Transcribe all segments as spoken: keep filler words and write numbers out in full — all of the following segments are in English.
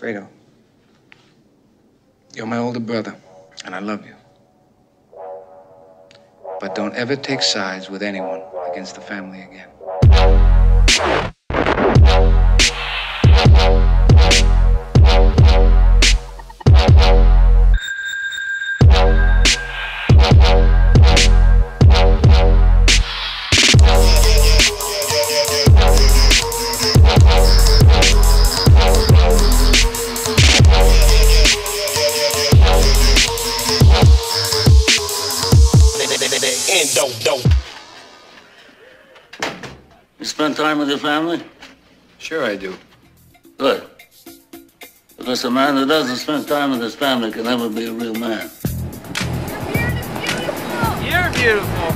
Fredo, you're my older brother, and I love you. But don't ever take sides with anyone against the family again. You spend time with your family? Sure I do. Good. Because a man that doesn't spend time with his family can never be a real man. Your beard is beautiful!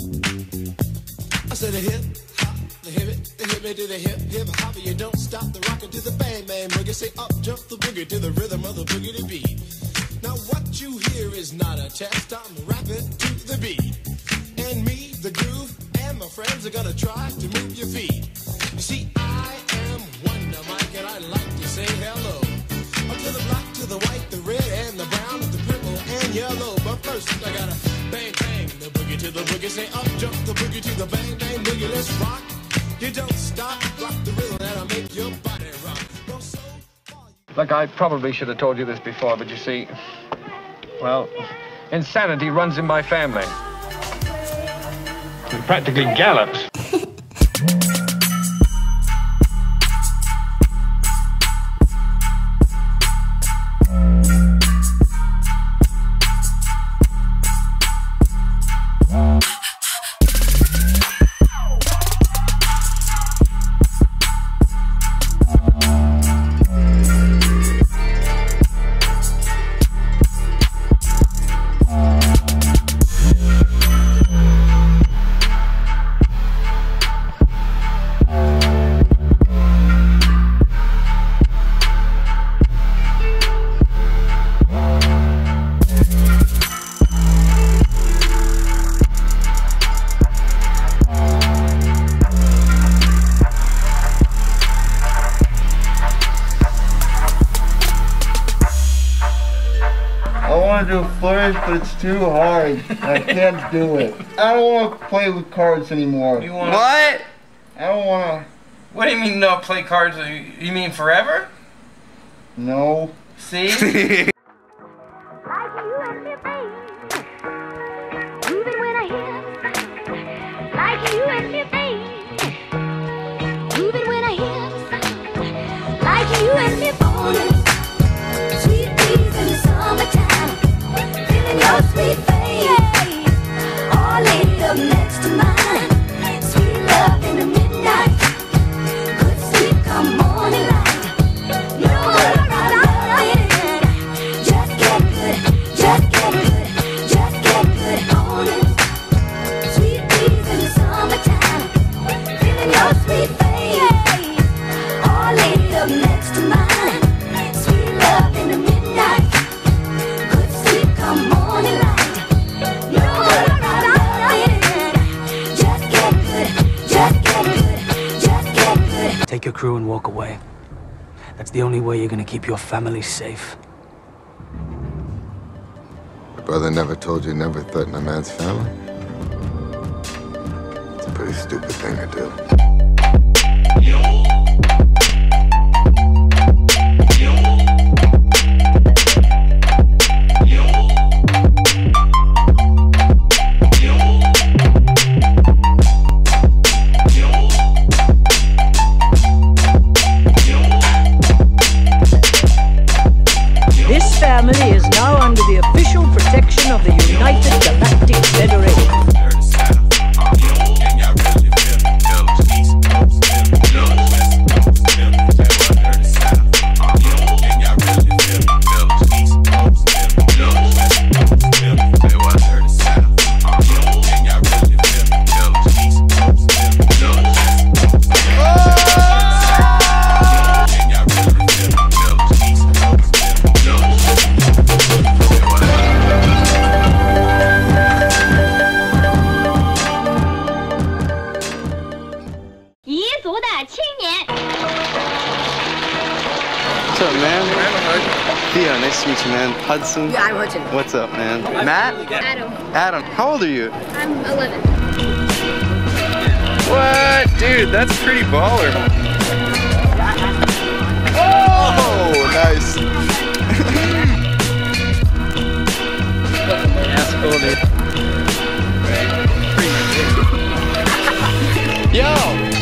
You're beautiful! I said a hip, hop, the hip, it, the hip, it, to the hip, hip, hop, you don't stop the rocket to the bang, bang, boogie, say up, jump the boogie to the rhythm of the boogie to beat. Now what you hear is not a test, I'm rapping to the beat. And me, the groove, and my friends are gonna try to move your feet. You see, I am Wonder Mike, and I like to say hello. Up to the black, to the white, the red, and the brown, the purple, and yellow. But first, I gotta bang, bang, the boogie to the boogie. Say up, jump the boogie to the bang, bang, boogie. Let's rock. You don't stop, rock the rhythm that'll make your body rock. Well, so far you... Look, I probably should have told you this before, but you see, well, insanity runs in my family. It practically gallops. I want to do flourish, but it's too hard. I can't do it. I don't want to play with cards anymore. You wanna... What? I don't want to... What do you mean not play cards? You mean forever? No. See? Take your crew and walk away. That's the only way you're gonna keep your family safe. My brother never told you never threaten a man's family. It's a pretty stupid thing to do. Yo. Family is now under the official protection of the United Galactic Federation. What's up, man? Theo, nice to meet you, man. Hudson? Yeah, I'm Hudson. What's up, man? Oh, Matt? Adam. Adam, how old are you? I'm eleven. What? Dude, that's pretty baller. Oh, nice. That's cool, dude. Yo,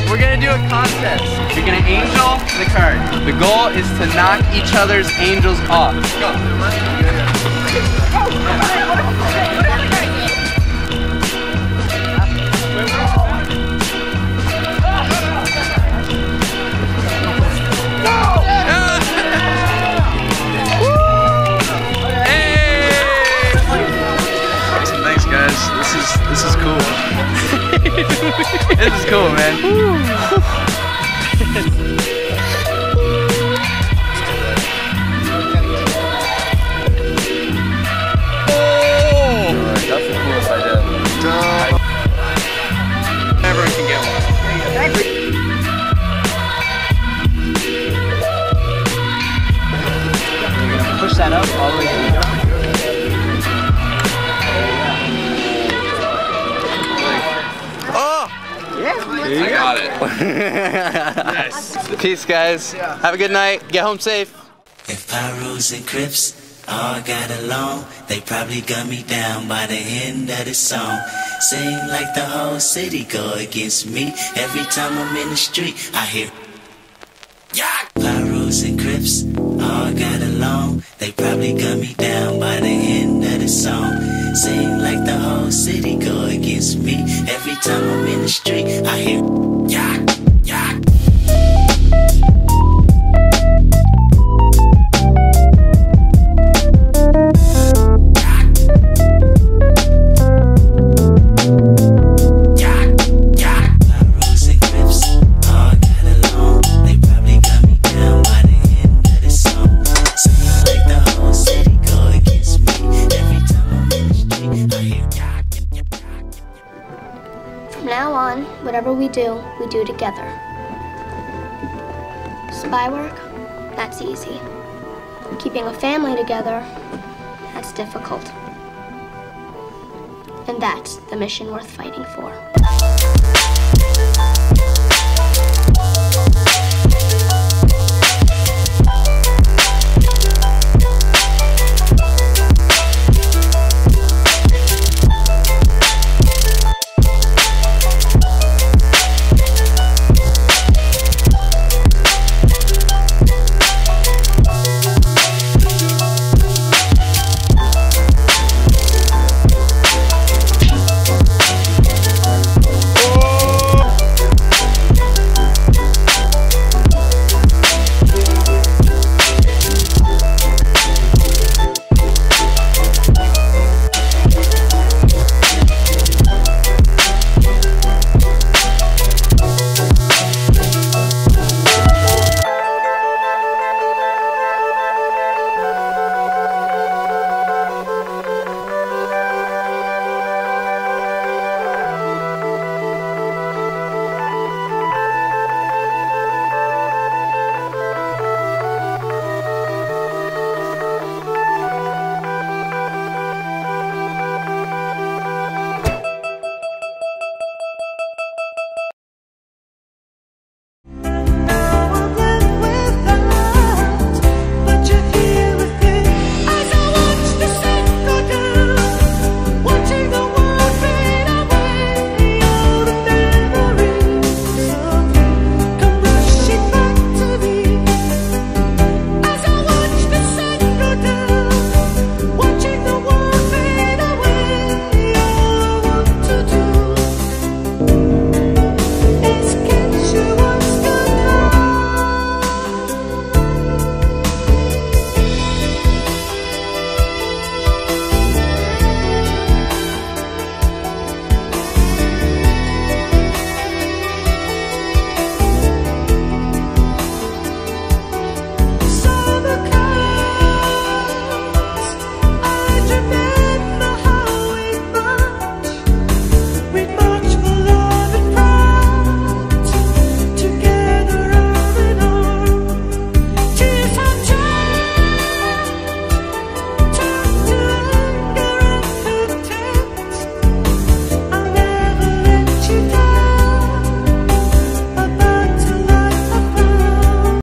we're gonna do a contest. You're gonna angel the card. The goal is to knock each other's angels off. Let's go. Awesome, thanks guys. This is this is cool. This is cool, man. That up all the way down. Oh! Yeah, you I got it. Nice. Peace, guys. Yeah. Have a good night. Get home safe. If Pyros and Crips all got along, they probably got me down by the end of the song. Seem like the whole city go against me. Every time I'm in the street, I hear yeah. Pyros and Crips all got along, they probably got me down by the end of the song. Seem like the whole city go against me. Every time I'm in the street, I hear yak, yak. Whatever we do, we do together. Spy work, that's easy. Keeping a family together, that's difficult. And that's the mission worth fighting for.